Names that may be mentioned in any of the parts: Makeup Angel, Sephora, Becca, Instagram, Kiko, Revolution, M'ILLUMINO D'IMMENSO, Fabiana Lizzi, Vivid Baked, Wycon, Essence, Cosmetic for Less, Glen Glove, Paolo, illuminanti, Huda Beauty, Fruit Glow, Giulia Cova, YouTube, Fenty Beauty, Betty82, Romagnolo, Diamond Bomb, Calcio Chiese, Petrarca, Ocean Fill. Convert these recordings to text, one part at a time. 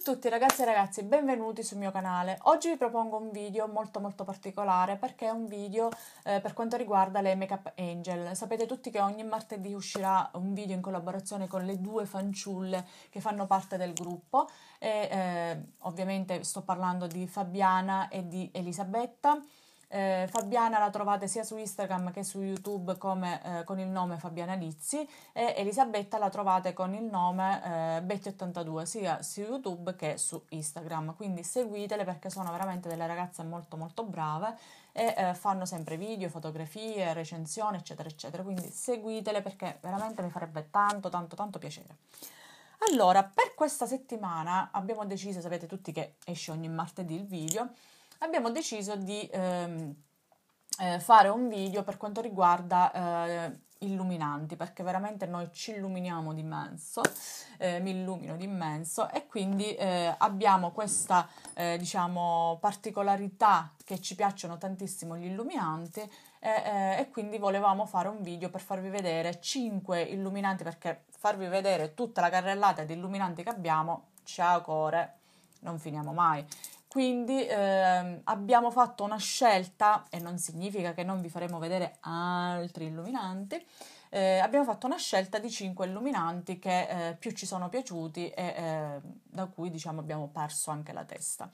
a tutti ragazzi e ragazze, benvenuti sul mio canale. Oggi vi propongo un video molto particolare, perché è un video per quanto riguarda le Makeup Angel. Sapete tutti che ogni martedì uscirà un video in collaborazione con le due fanciulle che fanno parte del gruppo e ovviamente sto parlando di Fabiana e di Elisabetta. Fabiana la trovate sia su Instagram che su YouTube come, con il nome Fabiana Lizzi, e Elisabetta la trovate con il nome Betty82 sia su YouTube che su Instagram, quindi seguitele perché sono veramente delle ragazze molto brave e fanno sempre video, fotografie, recensioni eccetera, quindi seguitele perché veramente mi farebbe tanto piacere. Allora, per questa settimana abbiamo deciso, sapete tutti che esce ogni martedì il video, abbiamo deciso di fare un video per quanto riguarda illuminanti, perché veramente noi ci illuminiamo d'immenso, mi illumino d'immenso, e quindi abbiamo questa diciamo particolarità che ci piacciono tantissimo gli illuminanti, e quindi volevamo fare un video per farvi vedere 5 illuminanti, perché farvi vedere tutta la carrellata di illuminanti che abbiamo, ciao core, non finiamo mai. Quindi abbiamo fatto una scelta, e non significa che non vi faremo vedere altri illuminanti, abbiamo fatto una scelta di 5 illuminanti che più ci sono piaciuti e da cui diciamo abbiamo perso anche la testa.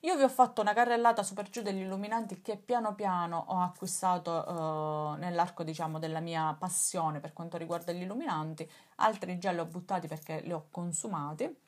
Io vi ho fatto una carrellata super giù degli illuminanti che piano piano ho acquistato nell'arco diciamo della mia passione per quanto riguarda gli illuminanti, altri già li ho buttati perché li ho consumati.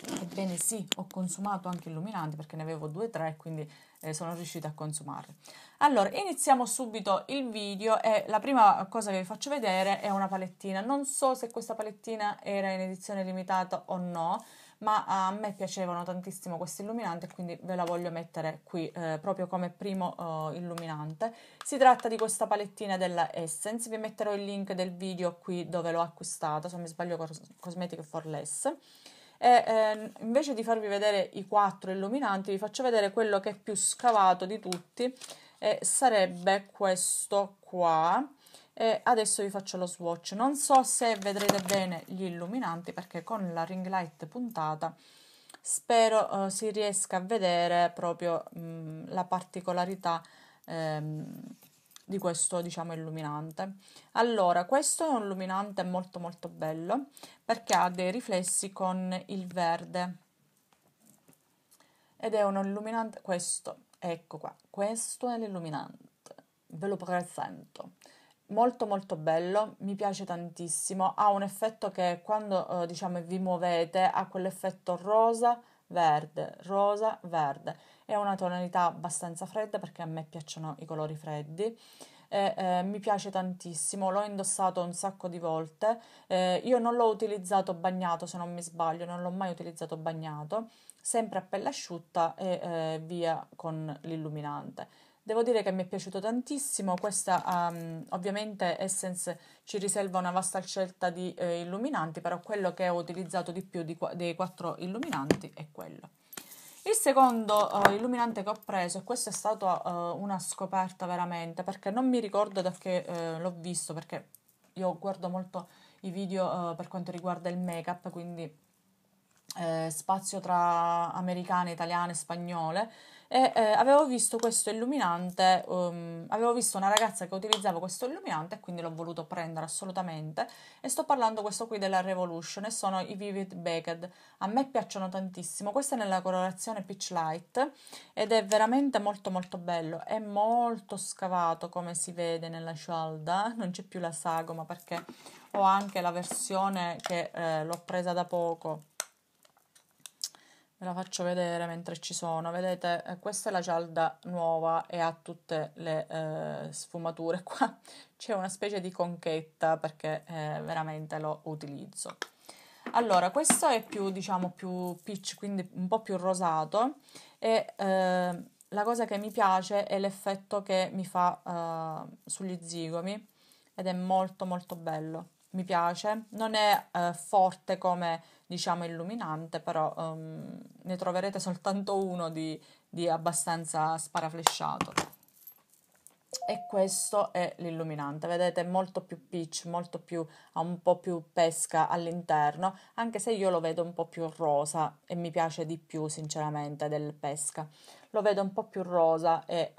Ebbene sì, ho consumato anche illuminanti perché ne avevo 2 o 3, quindi sono riuscita a consumarli. Allora, iniziamo subito il video e la prima cosa che vi faccio vedere è una palettina. Non so se questa palettina era in edizione limitata o no, ma a me piacevano tantissimo questi illuminanti e quindi ve la voglio mettere qui proprio come primo illuminante. Si tratta di questa palettina della Essence, vi metterò il link del video qui dove l'ho acquistata, se non mi sbaglio Cosmetic for Less. E invece di farvi vedere i 4 illuminanti vi faccio vedere quello che è più scavato di tutti, sarebbe questo qua, e adesso vi faccio lo swatch. Non so se vedrete bene gli illuminanti perché con la ring light puntata spero si riesca a vedere proprio la particolarità di questo diciamo illuminante. Allora, questo è un illuminante molto bello perché ha dei riflessi con il verde ed è un illuminante, questo, ecco qua, questo è l'illuminante, ve lo presento, molto bello, mi piace tantissimo, ha un effetto che quando diciamo vi muovete ha quell'effetto rosa verde, rosa verde, è una tonalità abbastanza fredda perché a me piacciono i colori freddi e mi piace tantissimo, l'ho indossato un sacco di volte, io non l'ho utilizzato bagnato se non mi sbaglio, non l'ho mai utilizzato bagnato, sempre a pelle asciutta e via con l'illuminante. Devo dire che mi è piaciuto tantissimo, questa ovviamente Essence ci riserva una vasta scelta di illuminanti, però quello che ho utilizzato di più dei 4 illuminanti è quello. Il secondo illuminante che ho preso, e questa è stata una scoperta veramente, perché non mi ricordo da che l'ho visto, perché io guardo molto i video per quanto riguarda il make-up, quindi spazio tra americane, italiane, spagnole, e avevo visto questo illuminante, avevo visto una ragazza che utilizzava questo illuminante e quindi l'ho voluto prendere assolutamente, e sto parlando questo qui della Revolution e sono i Vivid Baked, a me piacciono tantissimo, questa è nella colorazione Peach Light ed è veramente molto bello, è molto scavato come si vede nella cialda, non c'è più la sagoma perché ho anche la versione che l'ho presa da poco. Ve la faccio vedere mentre ci sono, vedete, questa è la cialda nuova e ha tutte le sfumature qua, c'è una specie di conchetta perché veramente lo utilizzo. Allora, questo è più diciamo più peach, quindi un po' più rosato, e la cosa che mi piace è l'effetto che mi fa sugli zigomi ed è molto bello. Mi piace, non è forte come diciamo illuminante, però ne troverete soltanto uno di abbastanza sparaflesciato. e questo è l'illuminante, vedete, è molto più peach, molto più, ha un po' più pesca all'interno, anche se io lo vedo un po' più rosa e mi piace di più sinceramente del pesca, lo vedo un po' più rosa e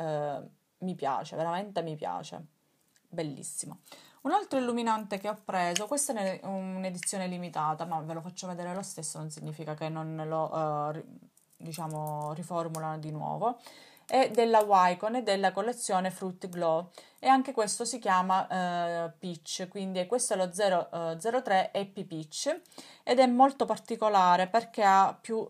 mi piace, veramente mi piace, bellissimo. Un altro illuminante che ho preso, questa è un'edizione limitata, ma ve lo faccio vedere lo stesso, non significa che non lo diciamo riformulano di nuovo, è della Wycon e della collezione Fruit Glow, e anche questo si chiama Peach, quindi questo è lo 003 Happy Peach ed è molto particolare perché ha più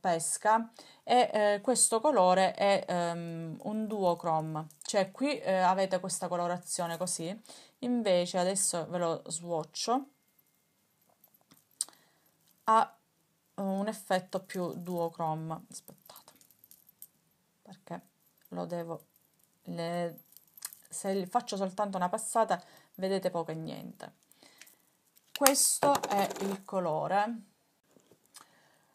pesca e questo colore è un duochrome, cioè qui avete questa colorazione così, invece adesso ve lo swatcho, ha un effetto più duochrome, aspettate perché lo devo, se faccio soltanto una passata vedete poco e niente. Questo è il colore.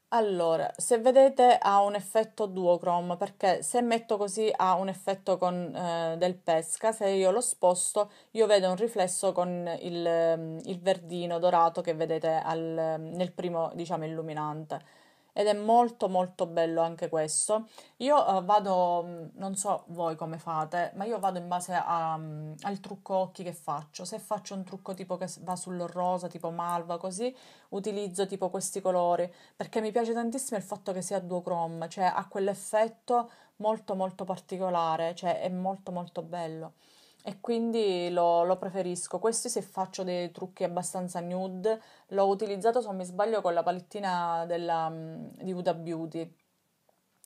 Allora, se vedete ha un effetto duochrome, perché se metto così ha un effetto con del pesca, se io lo sposto io vedo un riflesso con il verdino dorato che vedete nel primo, diciamo, illuminante. Ed è molto molto bello anche questo. Io vado, non so voi come fate, ma io vado in base al trucco occhi che faccio. Se faccio un trucco tipo che va sul rosa, tipo malva così, utilizzo tipo questi colori, perché mi piace tantissimo il fatto che sia duochrome, cioè ha quell'effetto molto molto particolare, cioè è molto molto bello. E quindi lo preferisco. Questo se faccio dei trucchi abbastanza nude, l'ho utilizzato se non mi sbaglio con la palettina di Huda Beauty,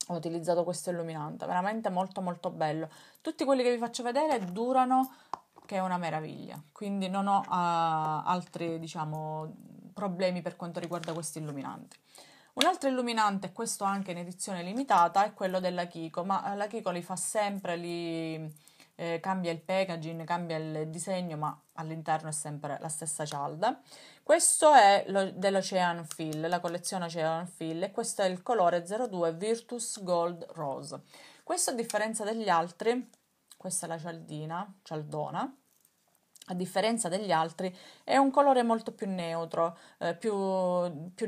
ho utilizzato questo illuminante, veramente molto molto bello. Tutti quelli che vi faccio vedere durano, che è una meraviglia, quindi non ho altri, diciamo, problemi per quanto riguarda questi illuminanti. Un altro illuminante, questo anche in edizione limitata, è quello della Kiko, ma la Kiko li fa sempre, cambia il packaging, cambia il disegno, ma all'interno è sempre la stessa cialda. Questo è dell'Ocean Fill, la collezione Ocean Fill, e questo è il colore 02 Virtus Gold Rose. Questo, a differenza degli altri, questa è la cialdona, a differenza degli altri è un colore molto più neutro, più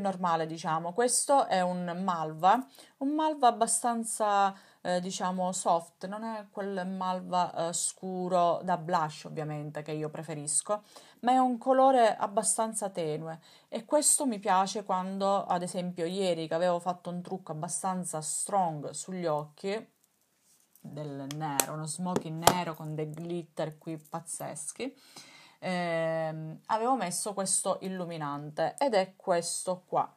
normale, diciamo. Questo è un malva abbastanza diciamo soft, non è quel malva scuro da blush ovviamente che io preferisco, ma è un colore abbastanza tenue, e questo mi piace quando, ad esempio ieri che avevo fatto un trucco abbastanza strong sugli occhi, del nero, uno smoking nero con dei glitter qui pazzeschi, avevo messo questo illuminante ed è questo qua.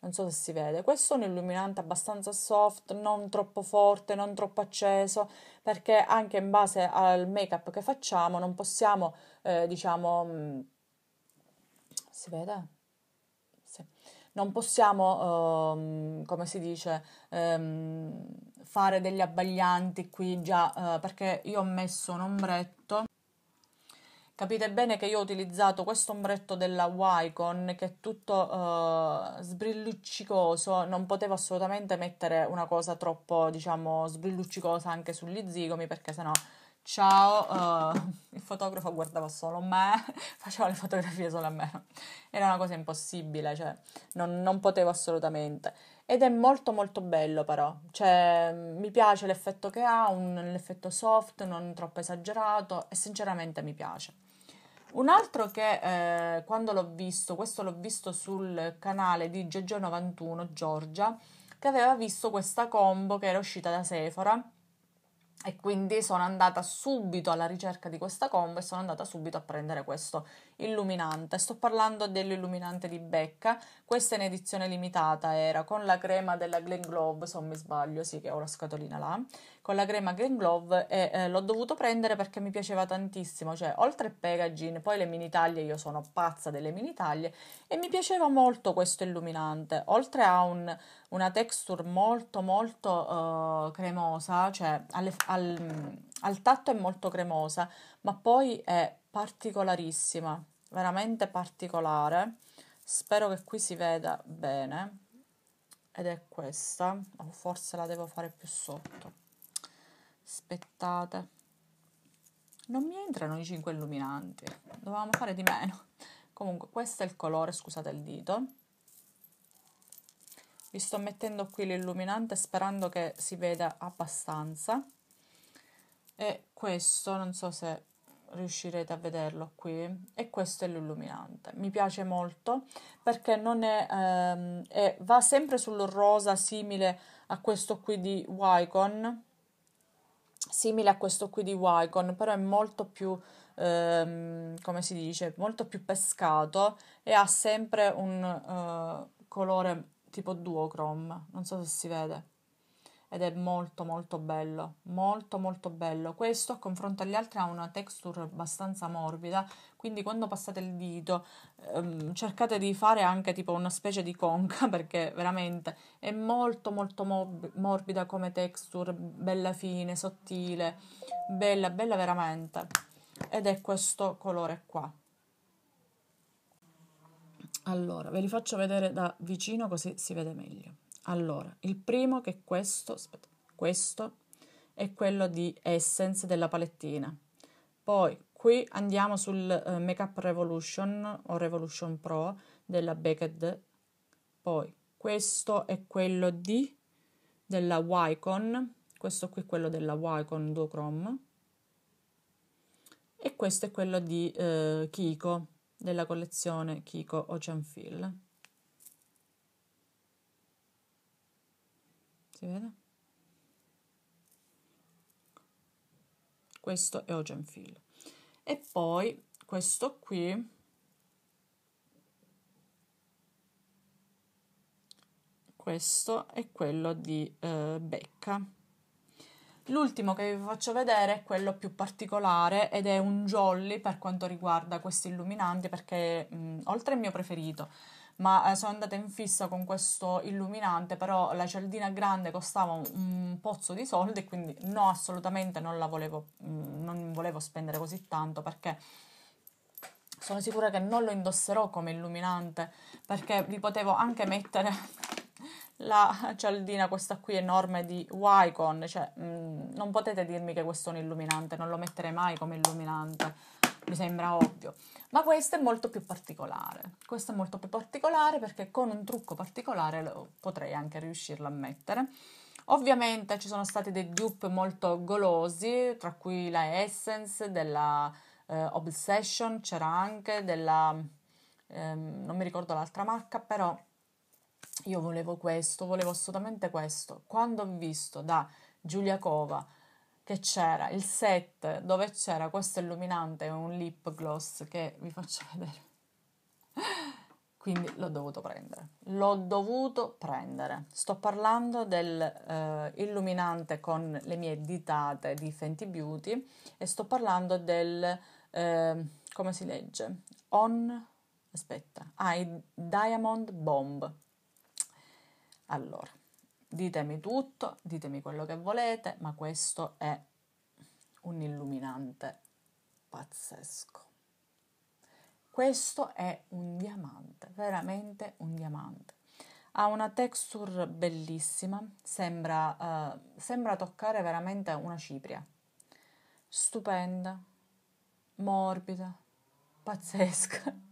Non so se si vede, questo è un illuminante abbastanza soft, non troppo forte, non troppo acceso, perché anche in base al make-up che facciamo non possiamo, diciamo, si vede? Sì. Non possiamo, come si dice, fare degli abbaglianti qui già, perché io ho messo un ombretto. Capite bene che io ho utilizzato questo ombretto della Wycon che è tutto sbrilluccicoso, non potevo assolutamente mettere una cosa troppo, diciamo, sbrilluccicosa anche sugli zigomi, perché sennò ciao, il fotografo guardava solo me, faceva le fotografie solo a me, era una cosa impossibile, cioè non potevo assolutamente. Ed è molto molto bello però, cioè mi piace l'effetto che ha, un effetto soft, non troppo esagerato, e sinceramente mi piace. Un altro che quando l'ho visto, questo l'ho visto sul canale di Giorgio91, Giorgia, che aveva visto questa combo che era uscita da Sephora, e quindi sono andata subito alla ricerca di questa combo e sono andata subito a prendere questo illuminante. Sto parlando dell'illuminante di Becca, questa in edizione limitata, era con la crema della Glen Glove, se non mi sbaglio, sì che ho la scatolina là, con la crema Glen Glove, e l'ho dovuto prendere perché mi piaceva tantissimo, cioè oltre il packaging, poi le mini taglie, io sono pazza delle mini taglie, e mi piaceva molto questo illuminante, oltre a una texture molto molto cremosa, cioè al tatto è molto cremosa, ma poi è particolarissima, veramente particolare. Spero che qui si veda bene, ed è questa, o forse la devo fare più sotto, aspettate, Non mi entrano i 5 illuminanti, dovevamo fare di meno. Comunque questo è il colore, scusate il dito. Vi sto mettendo qui l'illuminante sperando che si veda abbastanza. E questo, non so se riuscirete a vederlo qui, e questo è l'illuminante. Mi piace molto perché non è, va sempre sul rosa simile a questo qui di Wycon, però è molto più, come si dice, molto più pescato e ha sempre un colore tipo duochrome, non so se si vede, ed è molto molto bello, molto bello. Questo a confronto agli altri ha una texture abbastanza morbida, quindi quando passate il dito cercate di fare anche tipo una specie di conca, perché veramente è molto morbida come texture, bella fine, sottile, bella veramente, ed è questo colore qua. Allora ve li faccio vedere da vicino così si vede meglio. Allora, il primo, che è questo, aspetta, questo è quello di Essence della palettina. Poi qui andiamo sul Makeup Revolution o Revolution Pro della Becca. Poi questo è quello della Wycon, questo qui è quello della Wycon Duochrome. E questo è quello di Kiko, della collezione Kiko Ocean Fill. Si vede? Questo è Ocean Fill. E poi questo qui, questo è quello di Becca. L'ultimo che vi faccio vedere è quello più particolare ed è un jolly per quanto riguarda questi illuminanti, perché oltre al mio preferito, ma sono andata in fissa con questo illuminante, però la cialdina grande costava un pozzo di soldi, quindi no, assolutamente non volevo spendere così tanto, perché sono sicura che non lo indosserò come illuminante, perché vi potevo anche mettere la cialdina, questa qui enorme di Wycon, cioè non potete dirmi che questo è un illuminante, non lo metterei mai come illuminante, mi sembra ovvio. Ma questo è molto più particolare, questo è molto più particolare, perché con un trucco particolare lo potrei anche riuscirlo a mettere. Ovviamente ci sono stati dei dupe molto golosi, tra cui la Essence della Obsession, c'era anche della non mi ricordo l'altra marca, però io volevo questo, volevo assolutamente questo. Quando ho visto da Giulia Cova che c'era il set dove c'era questo illuminante e un lip gloss, che vi faccio vedere, quindi l'ho dovuto prendere, sto parlando del illuminante con le mie ditate di Fenty Beauty, e sto parlando del come si legge, il Diamond Bomb. Allora, ditemi tutto, ditemi quello che volete, ma questo è un illuminante pazzesco. Questo è un diamante, veramente un diamante. Ha una texture bellissima, sembra toccare veramente una cipria. Stupenda, morbida, pazzesca.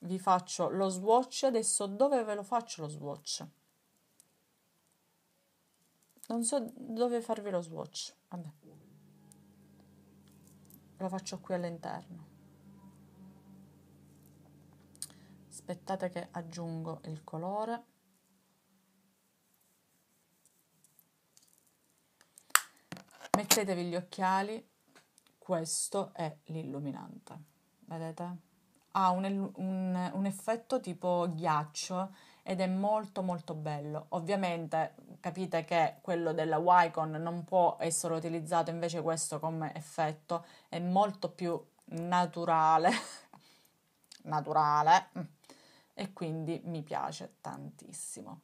Vi faccio lo swatch adesso. Dove ve lo faccio lo swatch? Non so dove farvi lo swatch, vabbè, lo faccio qui all'interno. Aspettate che aggiungo il colore. Mettetevi gli occhiali, questo è l'illuminante, vedete? Ha un effetto tipo ghiaccio ed è molto bello. Ovviamente capite che quello della Wycon non può essere utilizzato, invece questo come effetto è molto più naturale e quindi mi piace tantissimo.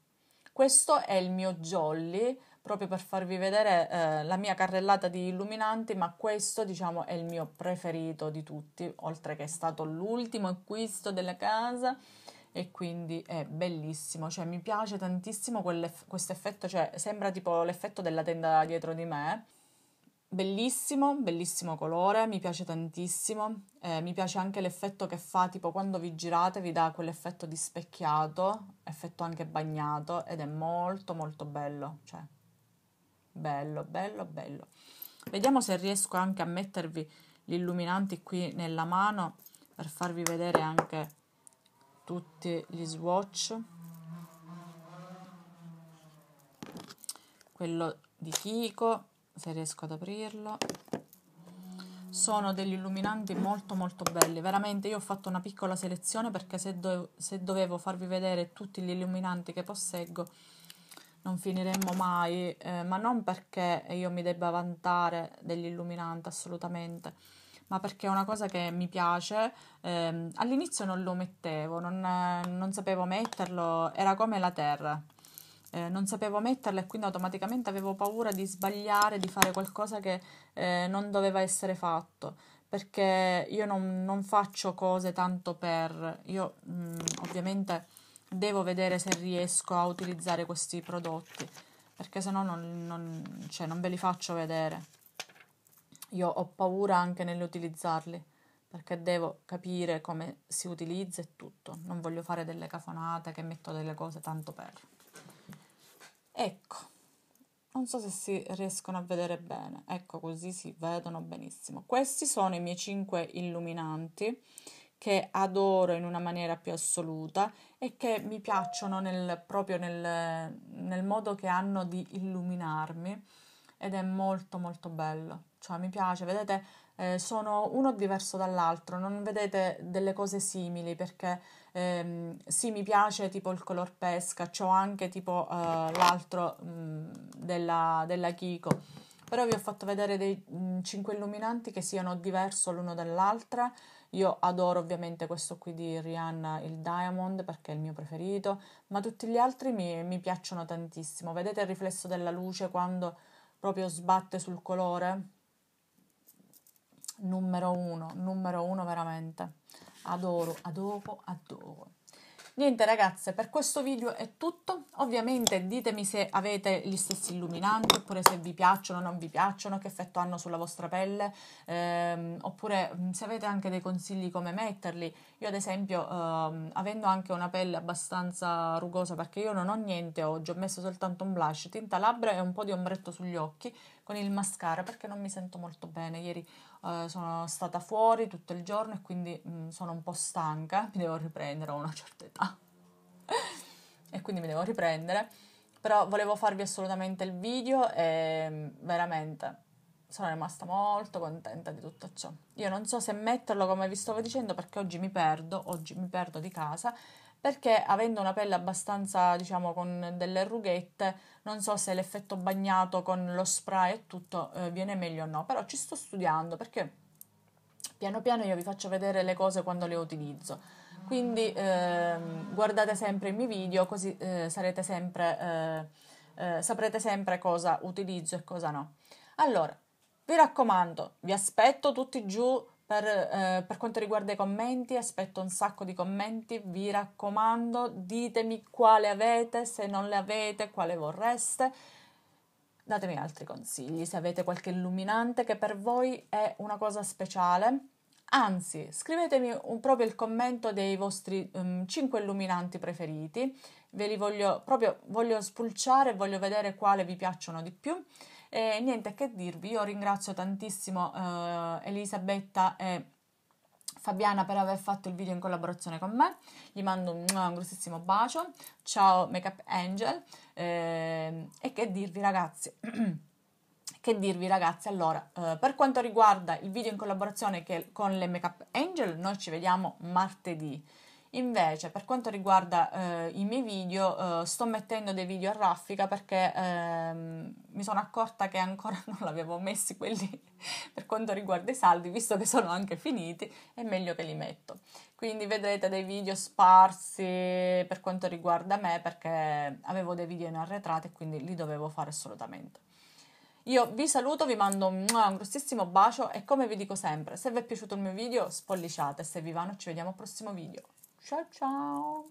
Questo è il mio jolly, proprio per farvi vedere la mia carrellata di illuminanti, ma questo diciamo è il mio preferito di tutti, oltre che è stato l'ultimo acquisto della casa e quindi è bellissimo, cioè mi piace tantissimo questo effetto, cioè sembra tipo l'effetto della tenda dietro di me, Bellissimo, bellissimo colore, mi piace tantissimo, mi piace anche l'effetto che fa, tipo quando vi girate vi dà quell'effetto di specchiato, effetto anche bagnato, ed è molto molto bello, cioè bello, bello, bello. Vediamo se riesco anche a mettervi gli illuminanti qui nella mano per farvi vedere anche tutti gli swatch. Quello di Kiko, se riesco ad aprirlo, sono degli illuminanti molto molto belli, veramente io ho fatto una piccola selezione perché se dovevo farvi vedere tutti gli illuminanti che posseggo non finiremmo mai, ma non perché io mi debba vantare degli illuminanti assolutamente, ma perché è una cosa che mi piace. All'inizio non lo mettevo, non sapevo metterlo, era come la terra. Non sapevo metterla e quindi automaticamente avevo paura di sbagliare, di fare qualcosa che non doveva essere fatto, perché io non faccio cose tanto per... Io ovviamente devo vedere se riesco a utilizzare questi prodotti, perché se no non ve li faccio vedere. Io ho paura anche nell'utilizzarli, perché devo capire come si utilizza e tutto. Non voglio fare delle cafonate che metto delle cose tanto per... Ecco, non so se si riescono a vedere bene, ecco così si vedono benissimo. Questi sono i miei 5 illuminanti che adoro in una maniera più assoluta e che mi piacciono proprio nel modo che hanno di illuminarmi, ed è molto molto bello, cioè mi piace, vedete, sono uno diverso dall'altro, non vedete delle cose simili, perché sì, mi piace tipo il color pesca, c'ho anche tipo l'altro della Kiko, però vi ho fatto vedere dei 5 illuminanti che siano diverso l'uno dall'altra. Io adoro ovviamente questo qui di Rihanna, il Diamond, perché è il mio preferito, ma tutti gli altri mi piacciono tantissimo. Vedete il riflesso della luce quando proprio sbatte sul colore? Numero uno veramente, adoro, adoro, adoro. Niente ragazze, per questo video è tutto. Ovviamente ditemi se avete gli stessi illuminanti, oppure se vi piacciono o non vi piacciono, che effetto hanno sulla vostra pelle, oppure se avete anche dei consigli come metterli. Io ad esempio, avendo anche una pelle abbastanza rugosa, perché io non ho niente oggi, ho messo soltanto un blush, tinta labbra e un po' di ombretto sugli occhi con il mascara, perché non mi sento molto bene. Ieri sono stata fuori tutto il giorno e quindi sono un po' stanca, mi devo riprendere, a una certa età e quindi mi devo riprendere, però volevo farvi assolutamente il video e veramente sono rimasta molto contenta di tutto ciò. Io non so se metterlo, come vi stavo dicendo, perché oggi mi perdo di casa, perché avendo una pelle abbastanza, diciamo, con delle rughette, non so se l'effetto bagnato con lo spray e tutto viene meglio o no, però ci sto studiando, perché piano piano io vi faccio vedere le cose quando le utilizzo, quindi guardate sempre i miei video, così saprete sempre cosa utilizzo e cosa no. Allora, vi raccomando, vi aspetto tutti giù. Per quanto riguarda i commenti, aspetto un sacco di commenti, vi raccomando, ditemi quale avete, se non le avete, quale vorreste, datemi altri consigli, se avete qualche illuminante che per voi è una cosa speciale, anzi scrivetemi proprio il commento dei vostri 5 illuminanti preferiti, ve li voglio spulciare, voglio vedere quale vi piacciono di più. E niente che dirvi, io ringrazio tantissimo Elisabetta e Fabiana per aver fatto il video in collaborazione con me, gli mando un grossissimo bacio, ciao Makeup Angel, e che dirvi ragazzi, allora, per quanto riguarda il video in collaborazione con le Makeup Angel, noi ci vediamo martedì. Invece per quanto riguarda i miei video, sto mettendo dei video a raffica, perché mi sono accorta che ancora non l'avevo messi quelli per quanto riguarda i saldi, visto che sono anche finiti, è meglio che li metto. Quindi vedrete dei video sparsi per quanto riguarda me, perché avevo dei video in arretrato e quindi li dovevo fare assolutamente. Io vi saluto, vi mando un grossissimo bacio e come vi dico sempre, se vi è piaciuto il mio video spolliciate, se vi va ci vediamo al prossimo video. Ciao ciao!